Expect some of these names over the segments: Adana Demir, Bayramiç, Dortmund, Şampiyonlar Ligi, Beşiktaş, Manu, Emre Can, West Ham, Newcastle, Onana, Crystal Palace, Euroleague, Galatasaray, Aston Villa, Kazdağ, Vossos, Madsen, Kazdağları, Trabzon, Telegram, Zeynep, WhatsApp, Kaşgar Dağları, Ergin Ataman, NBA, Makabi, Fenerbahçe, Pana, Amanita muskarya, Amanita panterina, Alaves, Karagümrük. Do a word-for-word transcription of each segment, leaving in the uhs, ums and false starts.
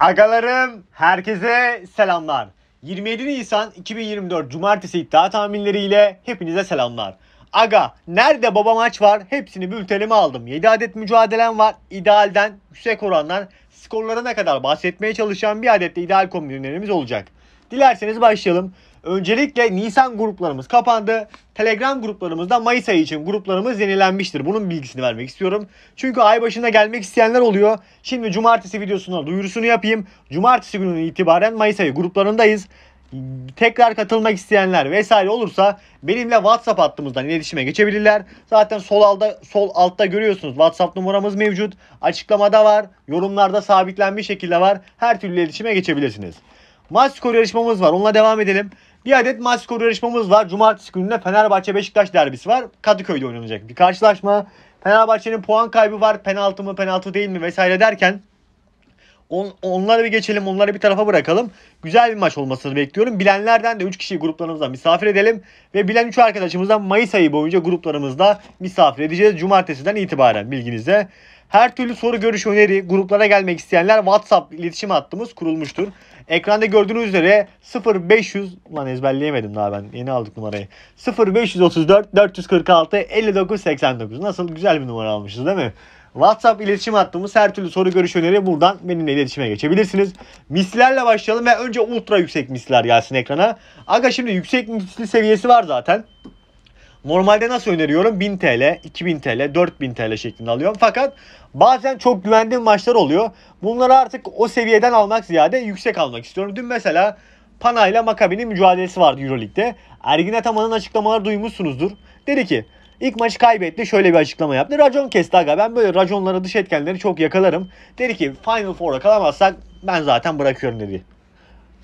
Agalarım, herkese selamlar. yirmi yedi Nisan iki bin yirmi dört Cumartesi iddia tahminleriyle hepinize selamlar. Aga, nerede baba maç var? Hepsini bültenime aldım. yedi adet mücadelem var. İdealden, yüksek orandan, skorlarına kadar bahsetmeye çalışan bir adet de ideal kombinlerimiz olacak. Dilerseniz başlayalım. Öncelikle Nisan gruplarımız kapandı. Telegram gruplarımızda Mayıs ayı için gruplarımız yenilenmiştir. Bunun bilgisini vermek istiyorum. Çünkü ay başında gelmek isteyenler oluyor. Şimdi cumartesi videosuna duyurusunu yapayım. Cumartesi günü itibaren Mayıs ayı gruplarındayız. Tekrar katılmak isteyenler vesaire olursa benimle WhatsApp hattımızdan iletişime geçebilirler. Zaten sol altta, sol altta görüyorsunuz WhatsApp numaramız mevcut. Açıklamada var. Yorumlarda sabitlenmiş şekilde var. Her türlü iletişime geçebilirsiniz. Maç skoru yarışmamız var. Onunla devam edelim. Bir adet maç skoru yarışmamız var. Cumartesi gününe Fenerbahçe Beşiktaş derbisi var. Kadıköy'de oynanacak bir karşılaşma. Fenerbahçe'nin puan kaybı var. Penaltı mı, penaltı değil mi vesaire derken on, onları bir geçelim, onları bir tarafa bırakalım. Güzel bir maç olmasını bekliyorum. Bilenlerden de üç kişiyi gruplarımızdan misafir edelim ve bilen üç arkadaşımızdan Mayıs ayı boyunca gruplarımızda misafir edeceğiz. Cumartesiden itibaren bilginize. Her türlü soru, görüş, öneri, gruplara gelmek isteyenler WhatsApp iletişim hattımız kurulmuştur. Ekranda gördüğünüz üzere sıfır beş yüz, ulan ezberleyemedim daha ben, yeni aldık numarayı. sıfır beş yüz otuz dört dört yüz kırk altı elli dokuz seksen dokuz. Nasıl güzel bir numara almışız değil mi? WhatsApp iletişim hattımız, her türlü soru, görüş, öneri buradan benimle iletişime geçebilirsiniz. Mislerle başlayalım ve önce ultra yüksek misler gelsin ekrana. Aga şimdi yüksek misli seviyesi var zaten. Normalde nasıl öneriyorum? bin TL, iki bin TL, dört bin TL şeklinde alıyorum. Fakat bazen çok güvendiğim maçlar oluyor. Bunları artık o seviyeden almak ziyade yüksek almak istiyorum. Dün mesela Pana ile Makabi'nin mücadelesi vardı Euroleague'de. Ergin Ataman'ın açıklamaları duymuşsunuzdur. Dedi ki ilk maçı kaybetti, şöyle bir açıklama yaptı. Racon kesti aga, ben böyle raconlara, dış etkenleri çok yakalarım. Dedi ki Final Four'a kalamazsak ben zaten bırakıyorum dedi.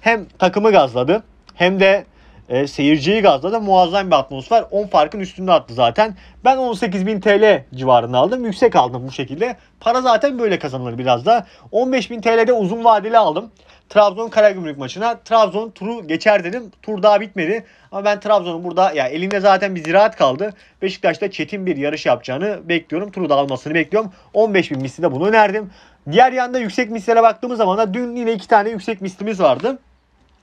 Hem takımı gazladı hem de E, seyirciyi gazladı. Muazzam bir atmosfer. on farkın üstünde attı zaten. Ben on sekiz bin TL civarında aldım. Yüksek aldım bu şekilde. Para zaten böyle kazanılır biraz da. on beş bin TL'de uzun vadeli aldım. Trabzon Karagümrük maçına. Trabzon turu geçer dedim. Tur daha bitmedi. Ama ben Trabzon'un burada ya elinde zaten bir ziraat kaldı. Beşiktaş'ta çetin bir yarış yapacağını bekliyorum. Turu da almasını bekliyorum. on beş bin misli de bunu önerdim. Diğer yanda yüksek mislere baktığımız zaman da dün yine iki tane yüksek mislimiz vardı.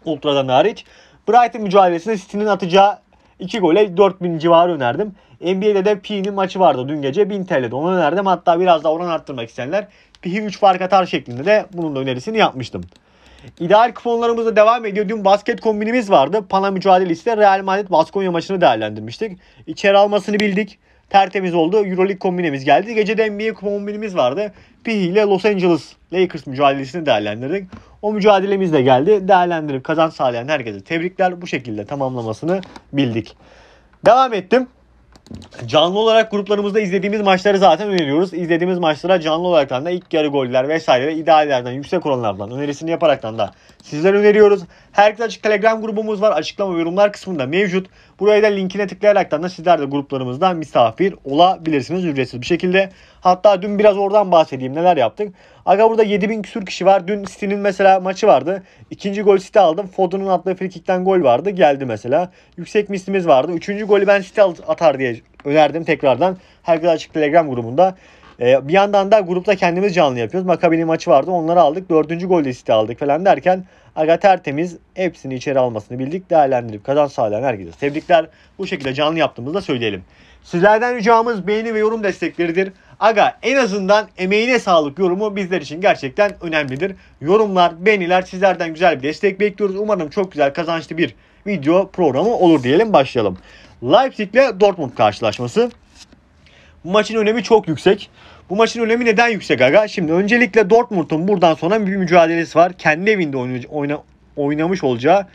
Ultra'dan hariç. Brighton mücadelesinde City'nin atacağı iki gole dört bin civarı önerdim. N B A'de de Pi'nin maçı vardı dün gece. bin TL'de onu önerdim. Hatta biraz daha oran arttırmak isteyenler Pi'yi üç fark atar şeklinde de bunun da önerisini yapmıştım. İdeal kuponlarımızda devam ediyor. Dün basket kombinimiz vardı. Pana mücadelesiyle Real Madrid Baskonya maçını değerlendirmiştik. İçeri almasını bildik. Tertemiz oldu. Euroleague kombinimiz geldi. Gece de N B A kombinimiz vardı. P I ile Los Angeles Lakers mücadelesini değerlendirdik. O mücadelemiz de geldi. Değerlendirip kazanç sağlayan herkese tebrikler. Bu şekilde tamamlamasını bildik. Devam ettim. Canlı olarak gruplarımızda izlediğimiz maçları zaten öneriyoruz. İzlediğimiz maçlara canlı olaraktan da ilk yarı goller vesaire ve ideallerden, yüksek oranlardan önerisini yaparaktan da sizler öneriyoruz. Herkes açık Telegram grubumuz var. Açıklama ve yorumlar kısmında mevcut. Buraya da linkine tıklayaraktan da sizler de gruplarımızdan misafir olabilirsiniz ücretsiz bir şekilde. Hatta dün biraz oradan bahsedeyim neler yaptık. Aga burada yedi bin küsur kişi var. Dün City'nin mesela maçı vardı. İkinci gol City aldım. Foden'un attığı frikikten gol vardı. Geldi mesela. Yüksek mislimiz vardı. Üçüncü golü ben City atar diye önerdim tekrardan. Herkes açık Telegram grubunda. Ee, bir yandan da grupta kendimiz canlı yapıyoruz. Makabi'nin maçı vardı. Onları aldık. Dördüncü golü City aldık falan derken aga tertemiz hepsini içeri almasını bildik. Değerlendirip kazanç sağlayan herkese tebrikler. Bu şekilde canlı yaptığımızda söyleyelim. Sizlerden ricamız beğeni ve yorum destekleridir. Aga en azından emeğine sağlık yorumu bizler için gerçekten önemlidir. Yorumlar, beğeniler, sizlerden güzel bir destek bekliyoruz. Umarım çok güzel, kazançlı bir video programı olur diyelim, başlayalım. Leipzig ile Dortmund karşılaşması. Bu maçın önemi çok yüksek. Bu maçın önemi neden yüksek aga? Şimdi öncelikle Dortmund'un buradan sonra bir mücadelesi var. Kendi evinde oyna, oynamış olacağı.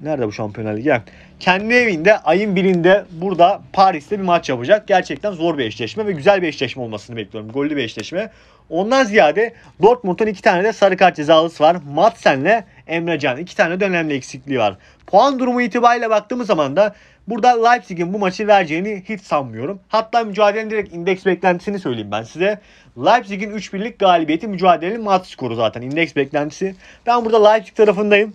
Nerede bu Şampiyonlar Ligi? Yani kendi evinde ayın birinde burada Paris'te bir maç yapacak. Gerçekten zor bir eşleşme ve güzel bir eşleşme olmasını bekliyorum. Gollü bir eşleşme. Ondan ziyade Dortmund'un iki tane de sarı kart cezalısı var. Madsen'le Emre Can. İki tane de önemli eksikliği var. Puan durumu itibariyle baktığımız zaman da burada Leipzig'in bu maçı vereceğini hiç sanmıyorum. Hatta mücadelenin direkt indeks beklentisini söyleyeyim ben size. Leipzig'in üç birlik galibiyeti mücadelenin mat skoru zaten. İndeks beklentisi. Ben burada Leipzig tarafındayım.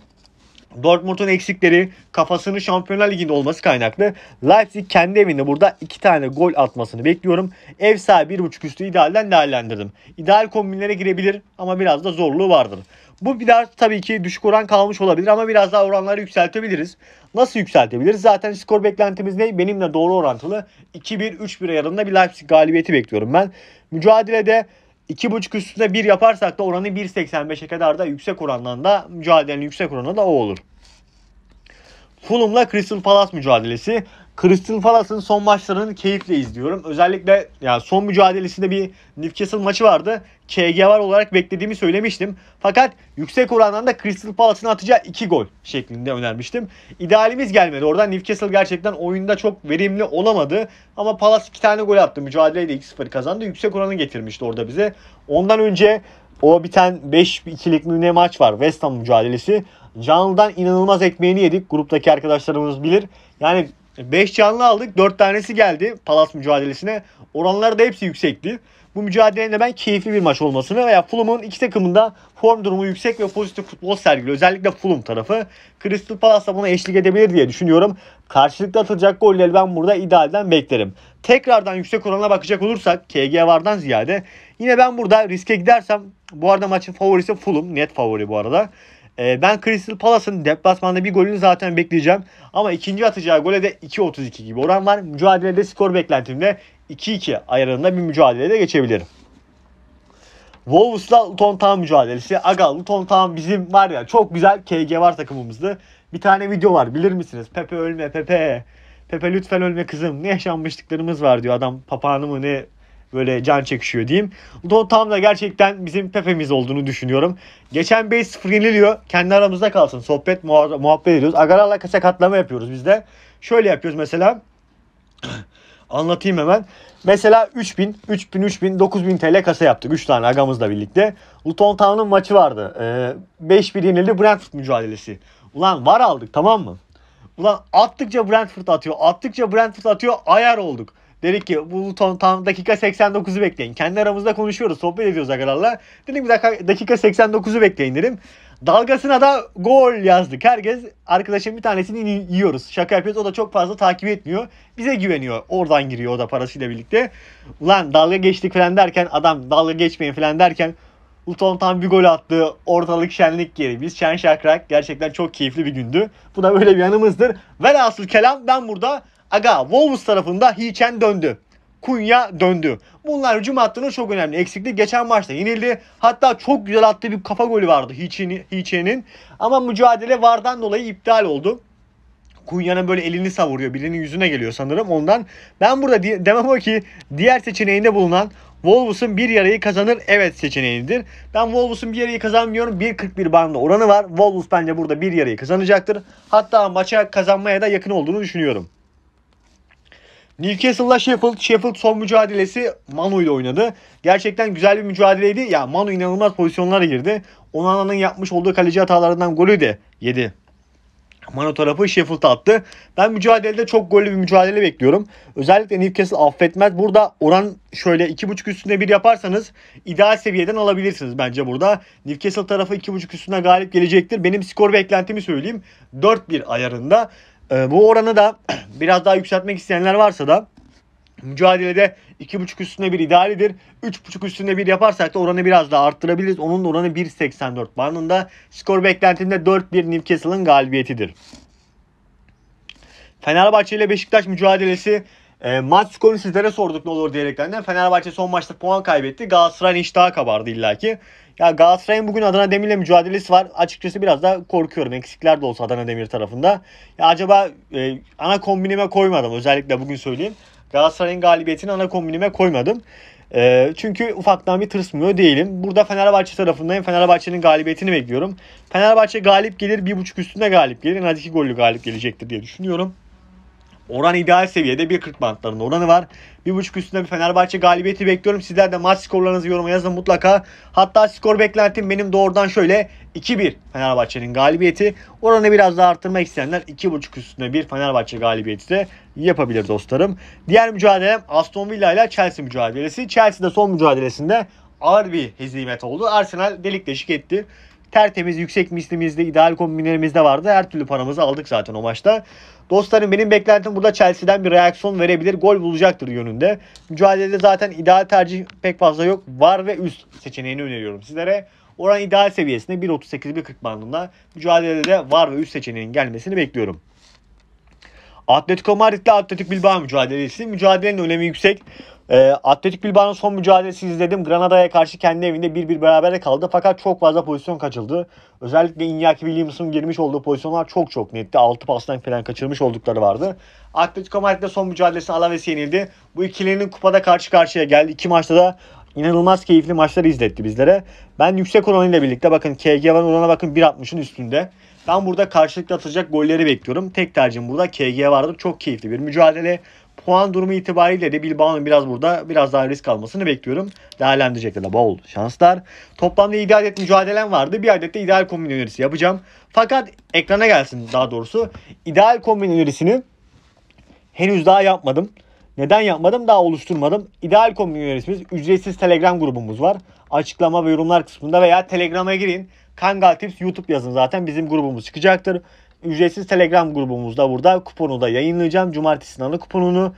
Dortmund'un eksikleri kafasının Şampiyonlar Ligi'nde olması kaynaklı Leipzig kendi evinde burada iki tane gol atmasını bekliyorum. Ev sahibi bir buçuk üstü idealden değerlendirdim. İdeal kombinlere girebilir ama biraz da zorluğu vardır. Bu biraz tabii ki düşük oran kalmış olabilir ama biraz daha oranları yükseltebiliriz. Nasıl yükseltebiliriz? Zaten skor beklentimiz ne? Benimle doğru orantılı iki bir üç bir ayarında bir Leipzig galibiyeti bekliyorum ben. Mücadelede iki buçuk üstünde bir yaparsak da oranı bir seksen beşe kadar da yüksek orandan da mücadelenin yüksek oranı da o olur. Fulham'la Crystal Palace mücadelesi. Crystal Palace'ın son maçlarını keyifle izliyorum. Özellikle yani son mücadelesinde bir Newcastle maçı vardı. K G var olarak beklediğimi söylemiştim. Fakat yüksek orandan da Crystal Palace'ın atacağı iki gol şeklinde önermiştim. İdealimiz gelmedi. Oradan Newcastle gerçekten oyunda çok verimli olamadı. Ama Palace iki tane gol attı. Mücadeleyi de iki sıfır kazandı. Yüksek oranı getirmişti orada bize. Ondan önce o biten beş ikilik ne maç var. West Ham mücadelesi. Canlı'dan inanılmaz ekmeğini yedik. Gruptaki arkadaşlarımız bilir. Yani beş canlı aldık. dört tanesi geldi Palace mücadelesine. Oranları da hepsi yüksekti. Bu mücadelenin de ben keyifli bir maç olmasını veya Fulham'ın iki takımında form durumu yüksek ve pozitif futbol sergiliyor. Özellikle Fulham tarafı. Crystal Palace da buna eşlik edebilir diye düşünüyorum. Karşılıklı atılacak golleri ben burada idealden beklerim. Tekrardan yüksek orana bakacak olursak K G vardan ziyade yine ben burada riske gidersem, bu arada maçın favorisi Fulham. Net favori bu arada. Ben Crystal Palace'ın deplasmanda bir golünü zaten bekleyeceğim. Ama ikinci atacağı gole de iki otuz iki gibi oran var. Mücadelede skor beklentimde iki iki ayarında bir mücadelede geçebilirim. Wolves'la Tottenham mücadelesi. Aga Tottenham bizim var ya, çok güzel K G var takımımızdı. Bir tane video var bilir misiniz? Pepe ölme Pepe. Pepe lütfen ölme kızım. Ne yaşanmışlıklarımız var diyor adam. Papağanı mı ne? Böyle can çekişiyor diyeyim. Tottenham da gerçekten bizim Pepe'miz olduğunu düşünüyorum. Geçen beş sıfır yeniliyor. Kendi aramızda kalsın. Sohbet muha- muhabbet ediyoruz. Agarala kasa katlama yapıyoruz biz de. Şöyle yapıyoruz mesela. Anlatayım hemen. Mesela üç bin, üç bin, üç bin, dokuz bin T L kasa yaptık. üç tane agamızla birlikte. Tottenham'ın maçı vardı. Ee, beş bir yenildi Brentford mücadelesi. Ulan var aldık tamam mı? Ulan attıkça Brentford atıyor. Attıkça Brentford atıyor. Ayar olduk. Dedik ki bu ton tam dakika seksen dokuzu bekleyin. Kendi aramızda konuşuyoruz. Sohbet ediyoruz agalarla. Dedim ki dakika seksen dokuzu bekleyin dedim. Dalgasına da gol yazdık. Herkes arkadaşım bir tanesini yiyoruz. Şaka yapıyoruz. O da çok fazla takip etmiyor. Bize güveniyor. Oradan giriyor o da parasıyla birlikte. Ulan dalga geçtik falan derken adam dalga geçmeyin falan derken Luton tam bir gol attı. Ortalık şenlik geri. Biz şen şakrak. Gerçekten çok keyifli bir gündü. Bu da böyle bir yanımızdır. Velhasıl kelam ben burada Aga Wolves tarafında Hiçen döndü. Kunya döndü. Bunlar hücum hattının çok önemli eksikliği. Geçen maçta yenildi. Hatta çok güzel attığı bir kafa golü vardı Hiçen'in. Ama mücadele vardan dolayı iptal oldu. Kunya'nın böyle elini savuruyor. Birinin yüzüne geliyor sanırım ondan. Ben burada demem o ki diğer seçeneğinde bulunan Wolves'un bir yarayı kazanır evet seçeneğidir. Ben Wolves'un bir yarayı kazanmıyorum. bir kırk bir bandında oranı var. Wolves bence burada bir yarayı kazanacaktır. Hatta maça kazanmaya da yakın olduğunu düşünüyorum. Newcastle'la Sheffield. Sheffield son mücadelesi Manu ile oynadı. Gerçekten güzel bir mücadeleydi. Ya Manu inanılmaz pozisyonlara girdi. Onana'nın yapmış olduğu kaleci hatalarından golü de yedi. Manu tarafı Sheffield'a attı. Ben mücadelede çok gollü bir mücadele bekliyorum. Özellikle Newcastle affetmez. Burada oran şöyle iki buçuk üstünde bir yaparsanız ideal seviyeden alabilirsiniz bence burada. Newcastle tarafı iki buçuk üstüne galip gelecektir. Benim skor beklentimi söyleyeyim. dört bir ayarında. Ee, bu oranı da biraz daha yükseltmek isteyenler varsa da mücadelede iki buçuk üstünde bir idealidir. üç buçuk üstünde bir yaparsak da oranı biraz daha arttırabiliriz. Onun da oranı bir seksen dört bandında. Skor beklentimde dört bir Newcastle'ın galibiyetidir. Fenerbahçe ile Beşiktaş mücadelesi. E, maç skorunu sizlere sorduk ne olur diyerekten de Fenerbahçe son maçta puan kaybetti. Galatasaray'ın iştahı kabardı illaki. Ya Galatasaray'ın bugün Adana Demir'le mücadelesi var. Açıkçası biraz da korkuyorum. Eksikler de olsa Adana Demir tarafında. Ya acaba e, ana kombinime koymadım. Özellikle bugün söyleyeyim. Galatasaray'ın galibiyetini ana kombinime koymadım. E, çünkü ufaktan bir tırsmıyor değilim. Burada Fenerbahçe tarafındayım. Fenerbahçe'nin galibiyetini bekliyorum. Fenerbahçe galip gelir. bir buçuk üstünde galip gelir. En az iki gollü galip gelecektir diye düşünüyorum. Oran ideal seviyede bir kırk bantlarında oranı var. bir buçuk üstünde bir Fenerbahçe galibiyeti bekliyorum. Sizler de maç skorlarınızı yoruma yazın mutlaka. Hatta skor beklentim benim doğrudan şöyle iki bir Fenerbahçe'nin galibiyeti. Oranı biraz daha arttırmak isteyenler iki buçuk üstünde bir Fenerbahçe galibiyeti de yapabilir dostlarım. Diğer mücadelem Aston Villa ile Chelsea mücadelesi. Chelsea'de son mücadelesinde ağır bir hezimet oldu. Arsenal delik deşik etti. tertemiz yüksek mislimizde, ideal kombinlerimizde vardı. Her türlü paramızı aldık zaten o maçta. Dostlarım benim beklentim burada Chelsea'den bir reaksiyon verebilir, gol bulacaktır yönünde. Mücadelede zaten ideal tercih pek fazla yok. Var ve üst seçeneğini öneriyorum sizlere. Oran ideal seviyesinde bir otuz sekiz bir kırk bandında, mücadelede de var ve üst seçeneğinin gelmesini bekliyorum. Atletico Madrid ile Atletik Bilbao mücadelesi. Mücadelenin önemi yüksek. E, Atletik Bilbao'nun son mücadelesi izledim. Granada'ya karşı kendi evinde bir bir berabere kaldı. Fakat çok fazla pozisyon kaçıldı. Özellikle Iñaki Williams'ın girmiş olduğu pozisyonlar çok çok netti. altı pastan falan kaçırmış oldukları vardı. Atletico Madrid'de son mücadelesi Alaves'e yenildi. Bu ikilinin kupada karşı karşıya geldi. İki maçta da İnanılmaz keyifli maçları izletti bizlere. Ben yüksek oranıyla birlikte bakın K G var oranına bakın bir altmışın üstünde. Ben burada karşılıklı atılacak golleri bekliyorum. Tek tercihim burada K G vardır. Çok keyifli bir mücadele. Puan durumu itibariyle de Bilbao'nun biraz burada biraz daha risk almasını bekliyorum. Değerlendirecekler de bol şanslar. Toplamda yedi adet mücadelem vardı. Bir adet de ideal kombin önerisi yapacağım. Fakat ekrana gelsin daha doğrusu. İdeal kombin önerisini henüz daha yapmadım. Neden yapmadım? Daha oluşturmadım. İdeal kombin önerisimiz ücretsiz Telegram grubumuz var. Açıklama ve yorumlar kısmında veya Telegram'a girin. Kangal Tips YouTube yazın zaten bizim grubumuz çıkacaktır. Ücretsiz Telegram grubumuzda burada kuponu da yayınlayacağım. Cumartesi günü kuponunu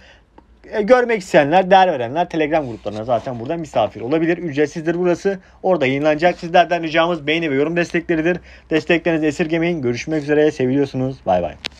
e, görmek isteyenler, değer verenler Telegram gruplarına zaten burada misafir olabilir. Ücretsizdir burası. Orada yayınlanacak. Sizlerden ricamız beğeni ve yorum destekleridir. Desteklerinizi esirgemeyin. Görüşmek üzere. Seviliyorsunuz. Bay bay.